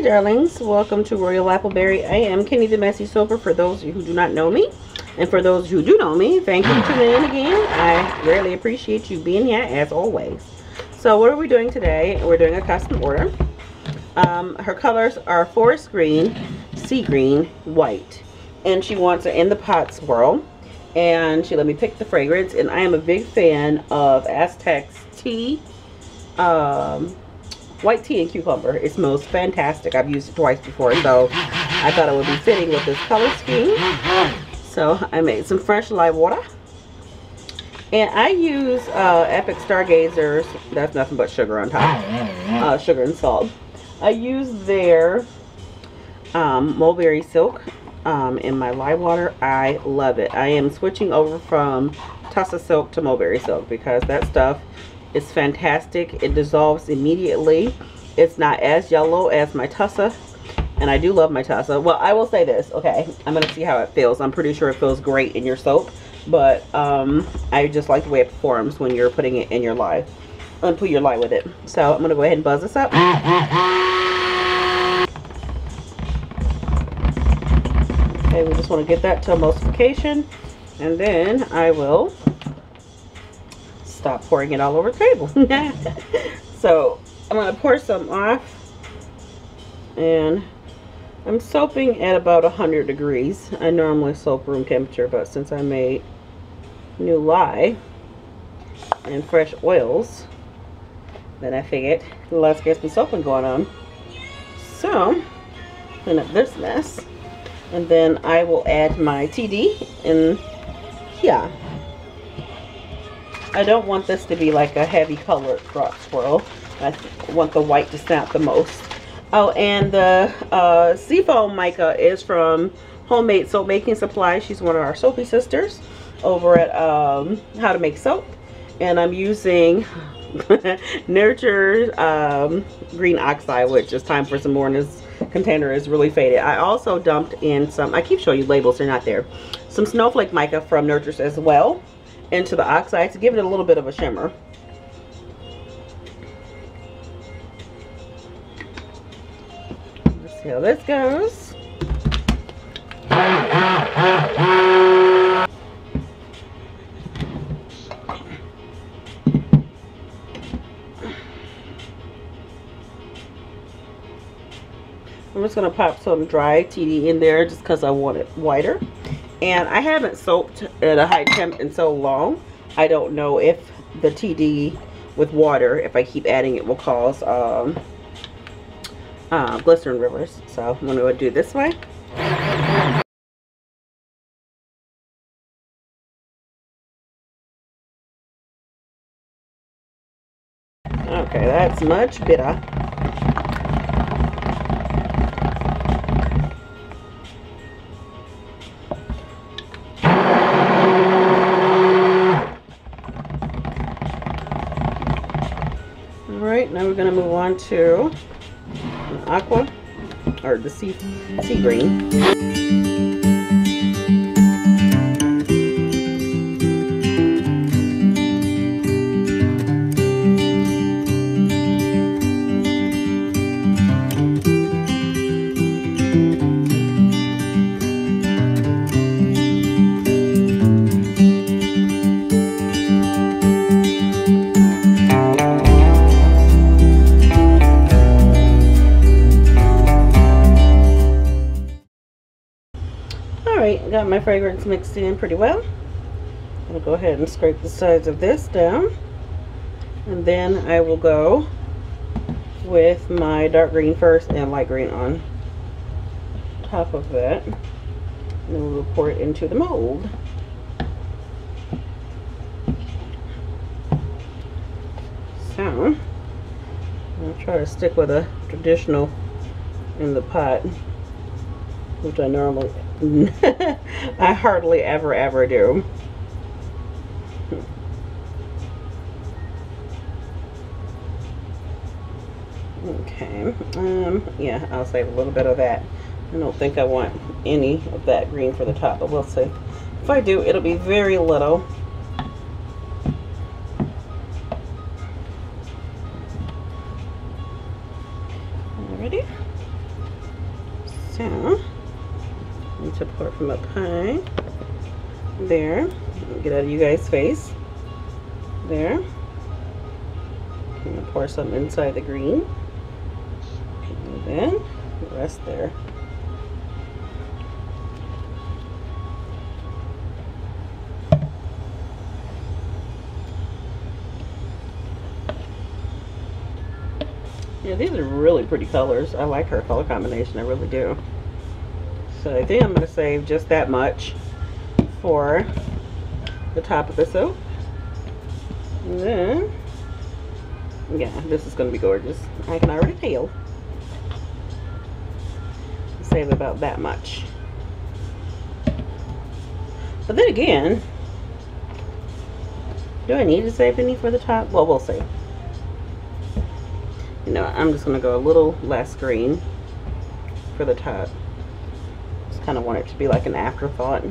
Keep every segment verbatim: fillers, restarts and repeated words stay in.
Hey darlings, welcome to Royal Appleberry. I am Kenny the Messy Soaper for those of you who do not know me. And for those who do know me, thank you for tuning in again. I really appreciate you being here as always. So what are we doing today? We're doing a custom order. Um, her colors are forest green, sea green, white. And she wants it in the pot swirl. And she let me pick the fragrance. And I am a big fan of Aztec's tea. Um... White tea and cucumber. It smells fantastic. I've used it twice before, so I thought it would be fitting with this color scheme. So I made some fresh lye water. And I use uh, Epic Stargazers. That's nothing but sugar on top. Uh, sugar and salt. I use their um, mulberry silk um, in my lye water. I love it. I am switching over from tussa silk to mulberry silk because that stuff it's fantastic. It dissolves immediately. It's not as yellow as my tussa, and I do love my tussa. Well, I will say this, okay, I'm gonna see how it feels. I'm pretty sure it feels great in your soap, but um I just like the way it performs when you're putting it in your lye and put your lye with it. So I'm gonna go ahead and buzz this up. Okay, we just want to get that to emulsification, and then I will stop pouring it all over the table. So I'm going to pour some off, and I'm soaping at about one hundred degrees. I normally soap room temperature, but since I made new lye and fresh oils, then I figured let's get some soaping going on. So clean up this mess, and then I will add my T D in here. I don't want this to be like a heavy colored drop swirl. I want the white to snap the most. Oh, and the uh, seafoam mica is from Homemade Soap Making Supply. She's one of our soapy sisters over at um, How to Make Soap. And I'm using Nurture um, Green Oxide, which is time for some more in this container. Is really faded. I also dumped in some, I keep showing you labels, they're not there, some snowflake mica from Nurture's as well into the oxide to give it a little bit of a shimmer. Let's see how this goes. I'm just going to pop some dry T D in there just because I want it whiter. And I haven't soaped at a high temp in so long. I don't know if the T D with water, if I keep adding it, will cause um, uh, glycerin rivers. So I'm going to do it this way. Okay, that's much better. Now we're going to move on to aqua, or the sea, sea green. Got my fragrance mixed in pretty well. I'm gonna go ahead and scrape the sides of this down, and then I will go with my dark green first and light green on top of that, and then we'll pour it into the mold. So I'll try to stick with a traditional in the pot, which I normally I hardly ever ever do. Okay, um yeah, I'll save a little bit of that. I don't think I want any of that green for the top, but we'll see. If I do, it'll be very little. Alrighty. gonna pour it from up high. There. Get out of you guys' face. There. I'm gonna pour some inside the green. And then the rest there. Yeah, these are really pretty colors. I like her color combination, I really do. So I think I'm going to save just that much for the top of the soap. And then, yeah, this is going to be gorgeous. I can already tell. Save about that much. But then again, do I need to save any for the top? Well, we'll see. You know, I'm just going to go a little less green for the top. Just kind of want it to be like an afterthought.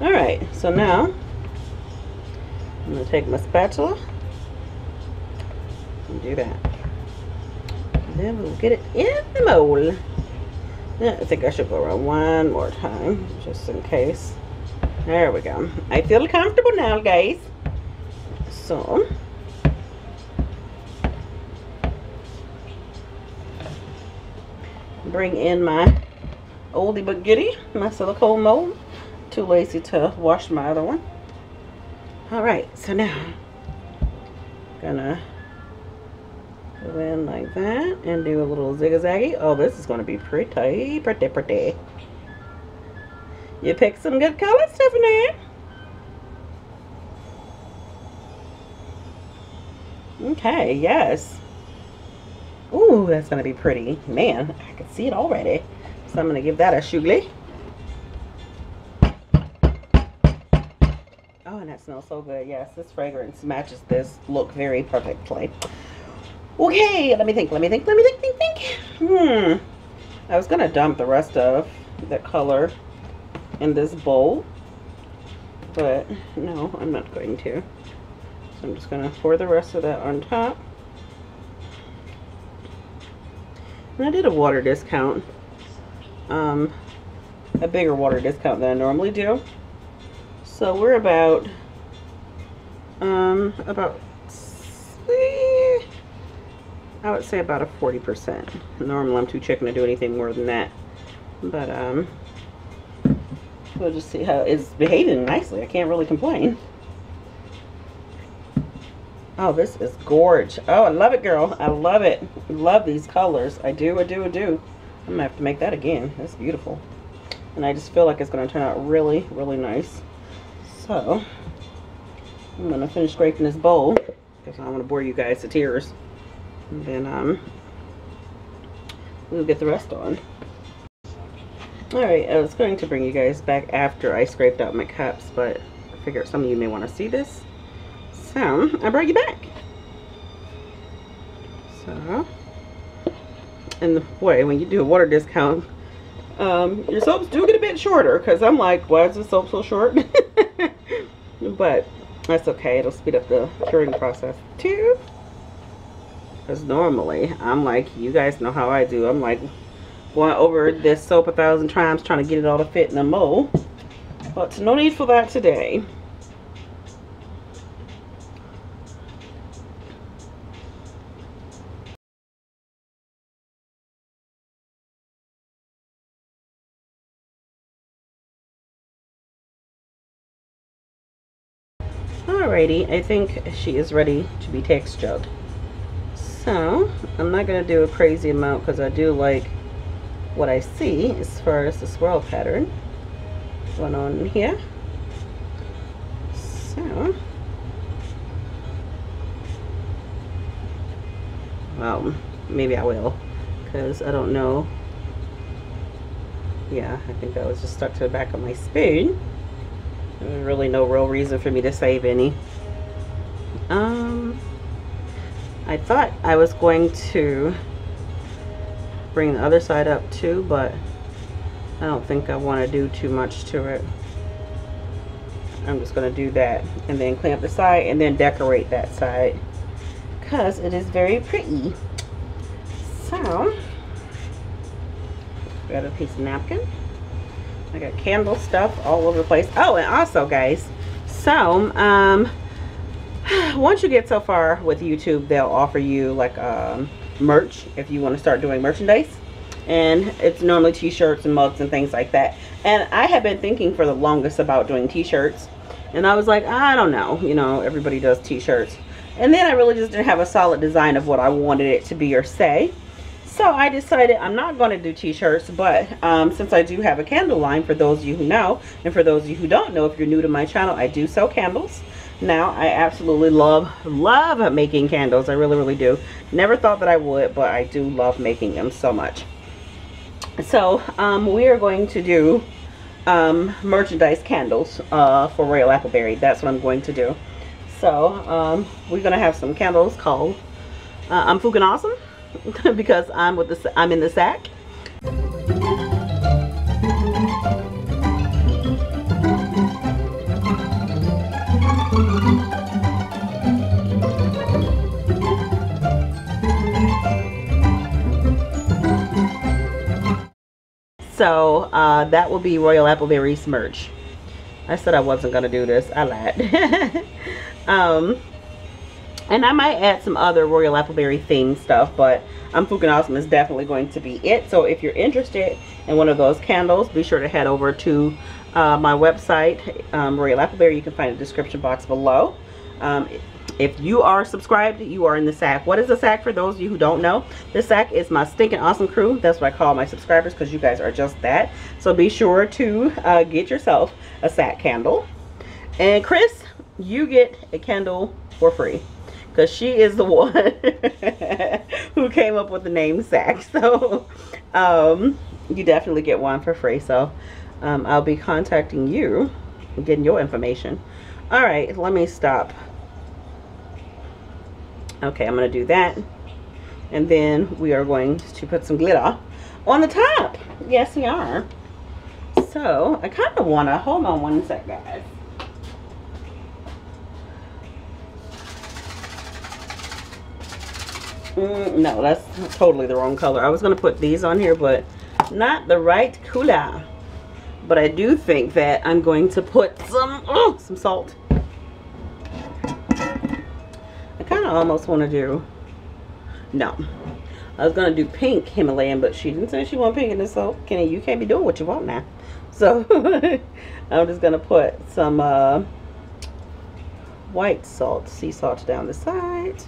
Alright, so now I'm going to take my spatula and do that. And then we'll get it in the mold. Now, I think I should go around one more time just in case. There we go. I feel comfortable now, guys. So, bring in my oldie but goodie, my silicone mold. Too lazy to wash my other one. All right, so now I'm gonna go in like that and do a little zigzaggy. Oh, this is gonna be pretty, pretty, pretty. You picked some good colors, Tiffany. Okay, yes. Ooh, that's gonna be pretty. Man, I can see it already. So I'm gonna give that a shugly. Oh, and that smells so good. Yes, this fragrance matches this look very perfectly. Okay, let me think, let me think, let me think, think, think. Hmm. I was gonna dump the rest of the color in this bowl, but no, I'm not going to. I'm just going to pour the rest of that on top. And I did a water discount. Um, a bigger water discount than I normally do. So we're about, um, about, I would say about a forty percent. Normally I'm too chicken to do anything more than that. But, um, we'll just see how it's behaving nicely. I can't really complain. Oh, this is gorgeous. Oh, I love it, girl. I love it. I love these colors. I do, I do, I do. I'm going to have to make that again. That's beautiful. And I just feel like it's going to turn out really, really nice. So, I'm going to finish scraping this bowl because I don't want to bore you guys to tears. And then, um, we'll get the rest on. Alright, I was going to bring you guys back after I scraped out my cups, but I figured some of you may want to see this. So, I brought you back. So, and boy, when you do a water discount, um, your soaps do get a bit shorter, because I'm like, why is this soap so short? But that's okay. It'll speed up the curing process too. Because normally, I'm like, you guys know how I do. I'm like going over this soap a thousand times, trying to get it all to fit in a mold. But no need for that today. Alrighty, I think she is ready to be textured. So, I'm not going to do a crazy amount because I do like what I see as far as the swirl pattern going on in here. So, well, maybe I will because I don't know. Yeah, I think that was just stuck to the back of my spoon. There's really no real reason for me to save any. Um, I thought I was going to bring the other side up too, but I don't think I want to do too much to it. I'm just going to do that and then clean up the side and then decorate that side because it is very pretty. So, Grab a piece of napkin. I got candle stuff all over the place. Oh, and also, guys, so um, once you get so far with YouTube, they'll offer you like um, merch if you want to start doing merchandise. And it's normally t-shirts and mugs and things like that. And I have been thinking for the longest about doing t-shirts. And I was like, I don't know. You know, everybody does t-shirts. And then I really just didn't have a solid design of what I wanted it to be or say. So I decided I'm not going to do t-shirts, but um, since I do have a candle line, for those of you who know, and for those of you who don't know, if you're new to my channel, I do sell candles. Now, I absolutely love, love making candles. I really, really do. Never thought that I would, but I do love making them so much. So um, we are going to do um, merchandise candles uh, for Royal Appleberry. That's what I'm going to do. So um, we're gonna have some candles called uh, I'm Fookin' Awesome because I'm with the I'm in the sack. So uh, that will be Royal Appleberry's merch. I said I wasn't gonna do this. I lied. Um, and I might add some other Royal Appleberry themed stuff, but I'm Fookin' Awesome is definitely going to be it. So if you're interested in one of those candles, be sure to head over to uh, my website, um, Royal Appleberry. You can find a description box below. Um, if you are subscribed, you are in the sack. What is the sack for those of you who don't know? The sack is my Stinkin' Awesome Crew. That's what I call my subscribers because you guys are just that. So be sure to uh, get yourself a sack candle. And Chris, you get a candle for free because she is the one who came up with the name sack. So um, you definitely get one for free. So um, I'll be contacting you and getting your information. All right, let me stop. Okay, I'm going to do that. And then we are going to put some glitter on the top. Yes, we are. So I kind of want to, hold on one sec, guys. Mm, no, that's totally the wrong color. I was going to put these on here, but not the right color. But I do think that I'm going to put some oh, some salt. I kind of almost want to do... No. I was going to do pink Himalayan, but she didn't say she wanted pink in this soap. Kenny, you can't be doing what you want now. So, I'm just going to put some uh, white salt, sea salt down the side.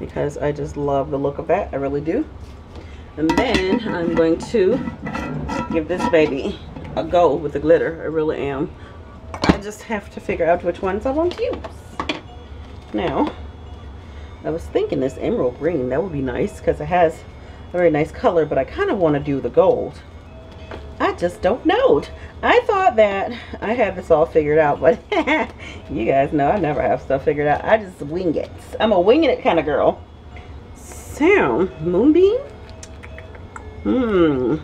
Because I just love the look of that. I really do. And then I'm going to give this baby a go with the glitter. I really am. I just have to figure out which ones I want to use. Now, I was thinking this emerald green. That would be nice because it has a very nice color. But I kind of want to do the gold. I just don't know. I thought that I had this all figured out, but you guys know I never have stuff figured out. I just wing it. I'm a winging it kind of girl. So, moonbeam. Hmm.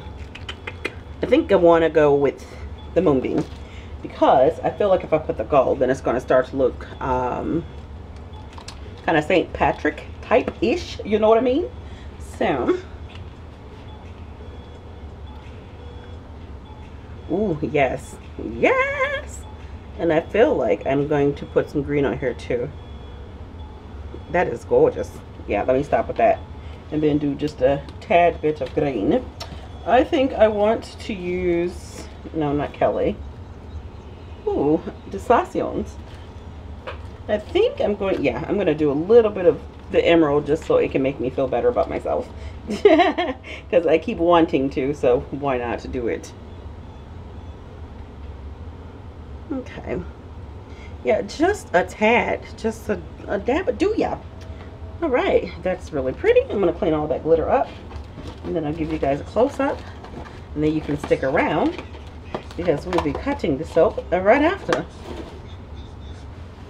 I think I want to go with the moonbeam because I feel like if I put the gold, then it's going to start to look um, kind of Saint Patrick type-ish. You know what I mean? So. Ooh, yes, yes. And I feel like I'm going to put some green on here too. That is gorgeous. Yeah, let me stop with that and then do just a tad bit of green. I think I want to use, no, not Kelly. Ooh, Deslacions. I think I'm going, yeah, I'm going to do a little bit of the emerald just so it can make me feel better about myself. Because I keep wanting to, so why not do it? Okay, yeah, just a tad, just a, a dab of do ya. All right, that's really pretty. I'm gonna clean all that glitter up, and then I'll give you guys a close-up, and then you can stick around because we'll be cutting the soap right after.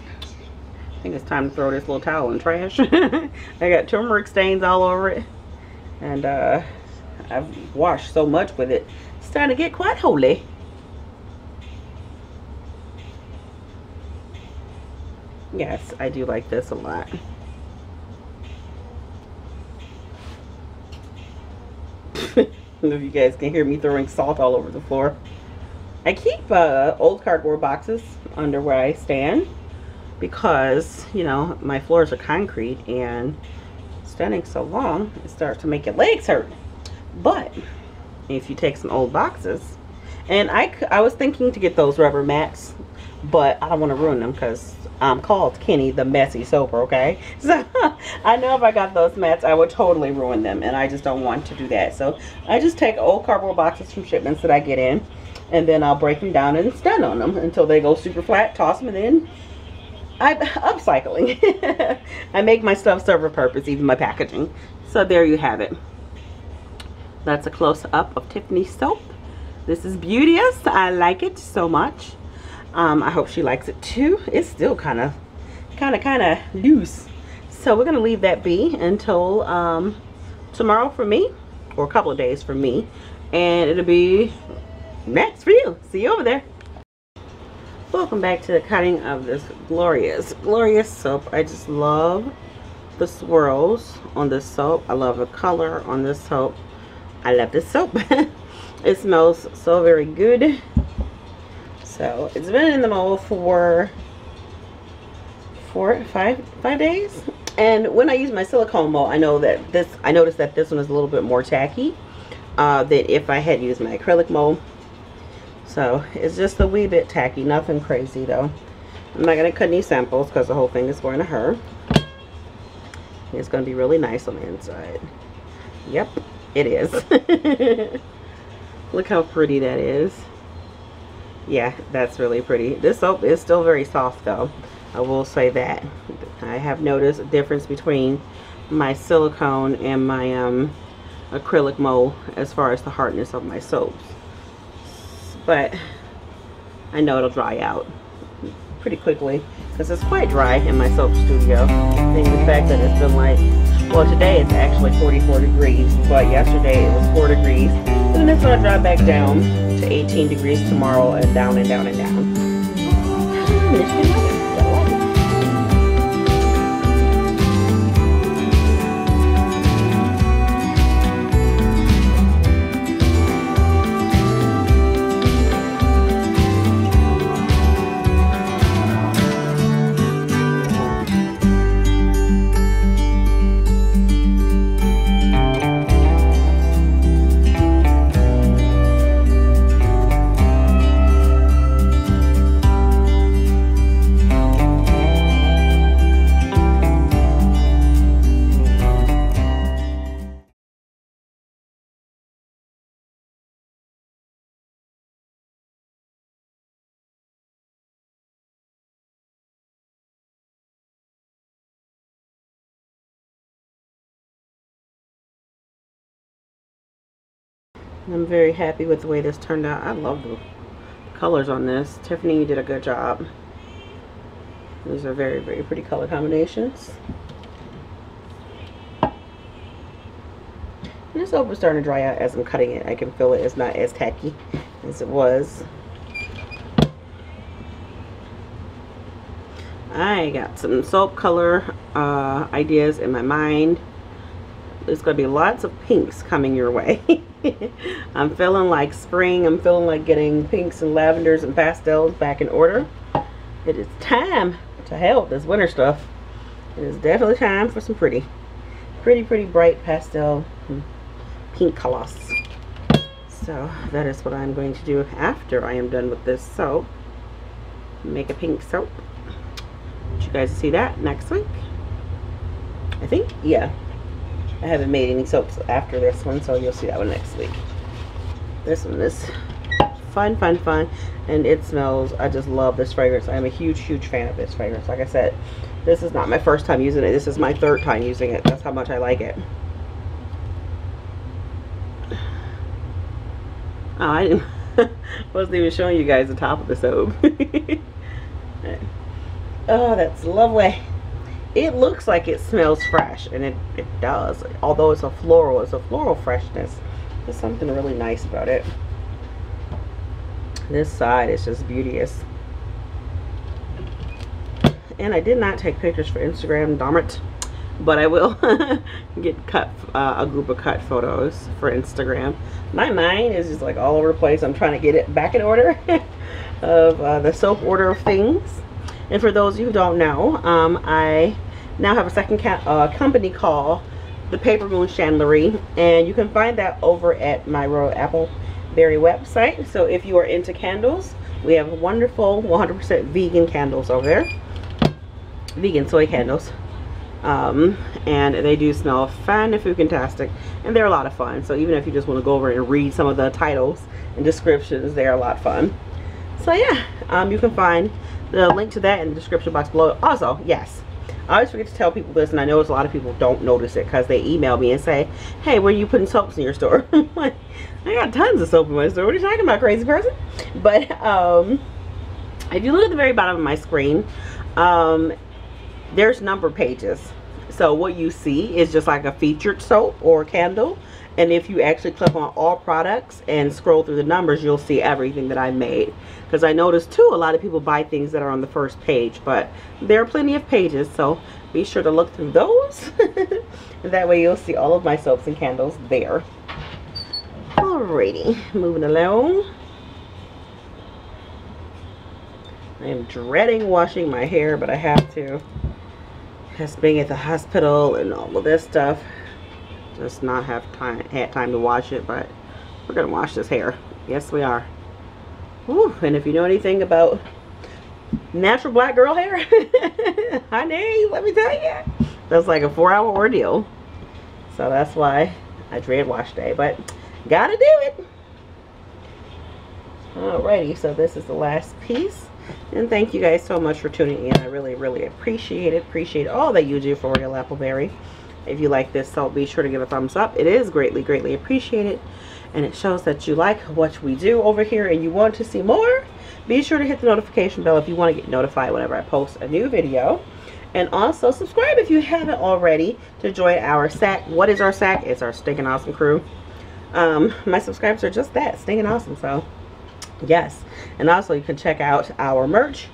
I think it's time to throw this little towel in trash. I got turmeric stains all over it, and uh, I've washed so much with it. It's starting to get quite holy. Yes, I do like this a lot. I don't know if you guys can hear me throwing salt all over the floor. I keep uh, old cardboard boxes under where I stand because, you know, my floors are concrete and standing so long it starts to make your legs hurt. But if you take some old boxes, and I, I was thinking to get those rubber mats, but I don't want to ruin them because I'm called Kenny the Messy Soaper, okay? So I know if I got those mats, I would totally ruin them, and I just don't want to do that. So I just take old cardboard boxes from shipments that I get in, and then I'll break them down and stand on them until they go super flat, toss them, and then I'm upcycling. I make my stuff serve a purpose, even my packaging. So there you have it. That's a close-up of Tiffany's soap. This is beauteous. I like it so much. Um, I hope she likes it too. It's still kind of, kind of, kind of loose. So we're going to leave that be until um, tomorrow for me, or a couple of days for me. And it'll be next for you. See you over there. Welcome back to the cutting of this glorious, glorious soap. I just love the swirls on this soap. I love the color on this soap. I love this soap. It smells so very good. So it's been in the mold for four, five, five days. And when I use my silicone mold, I know that this, I noticed that this one is a little bit more tacky uh, than if I had used my acrylic mold. So it's just a wee bit tacky, nothing crazy though. I'm not gonna cut any samples because the whole thing is going to her. It's gonna be really nice on the inside. Yep. It is. Look how pretty that is. Yeah, that's really pretty. This soap is still very soft though. I will say that. I have noticed a difference between my silicone and my um, acrylic mold as far as the hardness of my soaps. But I know it'll dry out pretty quickly because it's quite dry in my soap studio. I think the fact that it's been like, well, today it's actually forty-four degrees, but yesterday it was four degrees. And then it's going to drop back down to eighteen degrees tomorrow, and down and down and down. I'm very happy with the way this turned out. I love the colors on this. Tiffany, you did a good job. These are very, very pretty color combinations. And this soap is starting to dry out as I'm cutting it. I can feel it. It's not as tacky as it was. I got some soap color uh, ideas in my mind. There's going to be lots of pinks coming your way. I'm feeling like spring. I'm feeling like getting pinks and lavenders and pastels back in order. It is time to help this winter stuff. It is definitely time for some pretty, pretty, pretty bright pastel pink colors. So that is what I'm going to do after I am done with this soap. Make a pink soap. But you guys see that next week, I think. Yeah. I haven't made any soaps after this one, so you'll see that one next week. This one is fun, fun, fun, and it smells, I just love this fragrance. I'm a huge, huge fan of this fragrance. Like I said, this is not my first time using it. This is my third time using it. That's how much I like it. Oh, I didn't, wasn't even showing you guys the top of the soap. Oh, that's lovely. It looks like it smells fresh, and it, it does. Although it's a floral, it's a floral freshness. There's something really nice about it. This side is just beauteous. And I did not take pictures for Instagram, darn it. but I will get cut uh, a group of cut photos for Instagram. My mind is just like all over the place. I'm trying to get it back in order of uh, the soap order of things. And for those of you who don't know, um, I now have a second ca uh, company called the Paper Moon Chandlery, and you can find that over at my Royal Appleberry website. So if you are into candles, we have wonderful one hundred percent vegan candles over there, vegan soy candles, um, and they do smell fun and fantastic, and they're a lot of fun. So even if you just want to go over and read some of the titles and descriptions, they're a lot of fun. So yeah, um, you can find the link to that in the description box below. Also, yes, I always forget to tell people this, and I know a lot of people don't notice it because they email me and say, hey, where are you putting soaps in your store? I'm like, I got tons of soap in my store. What are you talking about, crazy person? But um, if you look at the very bottom of my screen, um, there's number pages. So what you see is just like a featured soap or candle. And if you actually click on all products and scroll through the numbers, you'll see everything that I made. Because I noticed too, a lot of people buy things that are on the first page, but there are plenty of pages. So be sure to look through those. That way you'll see all of my soaps and candles there. Alrighty, moving along. I am dreading washing my hair, but I have to. Because being at the hospital and all of this stuff, just not have time had time to wash it, but we're gonna wash this hair. Yes, we are. Woo, and if you know anything about natural black girl hair, honey, let me tell you, that's like a four-hour ordeal. So that's why I dread wash day, but gotta do it. Alrighty, so this is the last piece, and thank you guys so much for tuning in. I really, really appreciate it. Appreciate all that you do for Royal Appleberry. If you like this soap, be sure to give a thumbs up. It is greatly, greatly appreciated, and it shows that you like what we do over here and you want to see more. Be sure to hit the notification bell if you want to get notified whenever I post a new video. And also subscribe if you haven't already to join our S A C. What is our S A C? It's our Stinkin' Awesome Crew. Um, my subscribers are just that, Stinkin' Awesome. So, yes. And also you can check out our merch.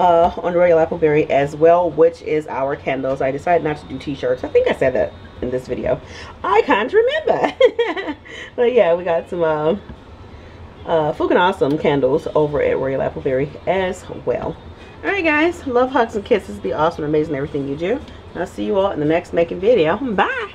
Uh, on Royal Appleberry as well, which is our candles. I decided not to do t-shirts. I think I said that in this video. I can't remember. But yeah, we got some uh, uh, Fookin' Awesome candles over at Royal Appleberry as well. Alright guys, love, hugs, and kisses. Be awesome, amazing, everything you do. I'll see you all in the next making video. Bye!